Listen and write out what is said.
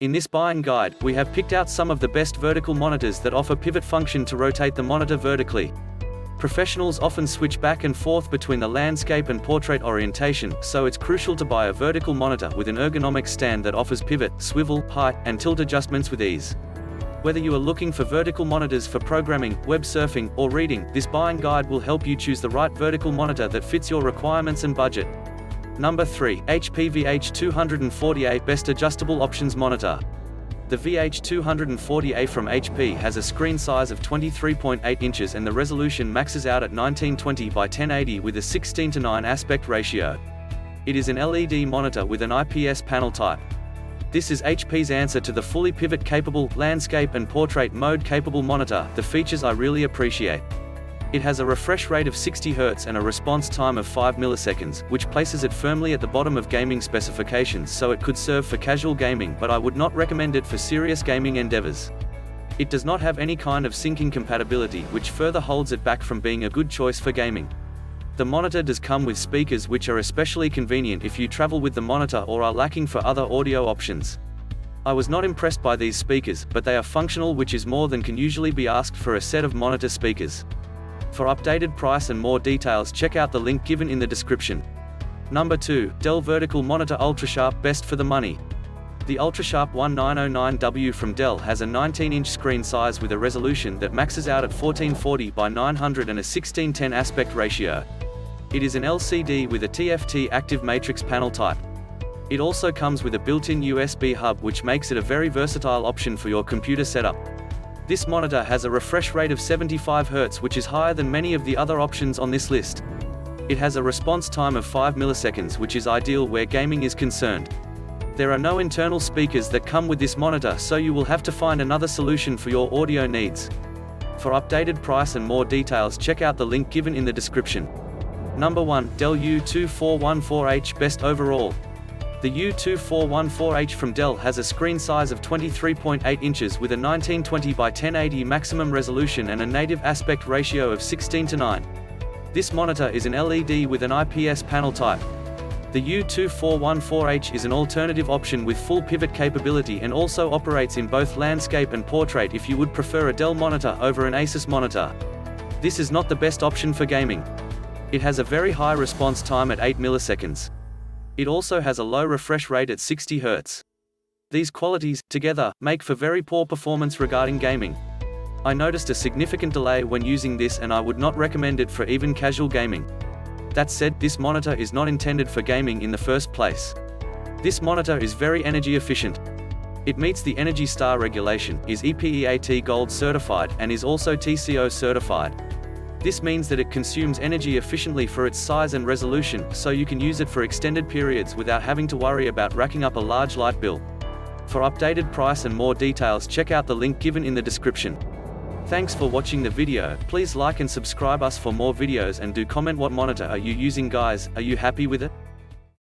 In this buying guide, we have picked out some of the best vertical monitors that offer pivot function to rotate the monitor vertically. Professionals often switch back and forth between the landscape and portrait orientation, so it's crucial to buy a vertical monitor with an ergonomic stand that offers pivot, swivel, height, and tilt adjustments with ease. Whether you are looking for vertical monitors for programming, web surfing, or reading, this buying guide will help you choose the right vertical monitor that fits your requirements and budget. Number 3, HP VH240A Best Adjustable Options Monitor. The VH240A from HP has a screen size of 23.8 inches and the resolution maxes out at 1920 by 1080 with a 16:9 aspect ratio. It is an LED monitor with an IPS panel type. This is HP's answer to the fully pivot-capable, landscape and portrait mode-capable monitor, the features I really appreciate. It has a refresh rate of 60 Hz and a response time of 5 milliseconds, which places it firmly at the bottom of gaming specifications, so it could serve for casual gaming, but I would not recommend it for serious gaming endeavors. It does not have any kind of syncing compatibility, which further holds it back from being a good choice for gaming. The monitor does come with speakers, which are especially convenient if you travel with the monitor or are lacking for other audio options. I was not impressed by these speakers, but they are functional, which is more than can usually be asked for a set of monitor speakers. For updated price and more details, check out the link given in the description. Number 2, Dell Vertical Monitor UltraSharp Best for the Money. The UltraSharp 1909W from Dell has a 19-inch screen size with a resolution that maxes out at 1440 by 900 and a 16:10 aspect ratio. It is an LCD with a TFT active matrix panel type. It also comes with a built-in USB hub, which makes it a very versatile option for your computer setup. This monitor has a refresh rate of 75 Hz, which is higher than many of the other options on this list. It has a response time of 5 milliseconds, which is ideal where gaming is concerned. There are no internal speakers that come with this monitor, so you will have to find another solution for your audio needs. For updated price and more details, check out the link given in the description. Number 1, Dell U2414H Best Overall. The U2414H from Dell has a screen size of 23.8 inches with a 1920 by 1080 maximum resolution and a native aspect ratio of 16:9. This monitor is an LED with an IPS panel type. The U2414H is an alternative option with full pivot capability and also operates in both landscape and portrait if you would prefer a Dell monitor over an Asus monitor. This is not the best option for gaming. It has a very high response time at 8 milliseconds. It also has a low refresh rate at 60 Hz. These qualities, together, make for very poor performance regarding gaming. I noticed a significant delay when using this, and I would not recommend it for even casual gaming. That said, this monitor is not intended for gaming in the first place. This monitor is very energy efficient. It meets the ENERGY STAR regulation, is EPEAT Gold certified, and is also TCO certified. This means that it consumes energy efficiently for its size and resolution, so you can use it for extended periods without having to worry about racking up a large light bill. For updated price and more details, check out the link given in the description. Thanks for watching the video. Please like and subscribe us for more videos, and do comment what monitor are you using, guys. Are you happy with it?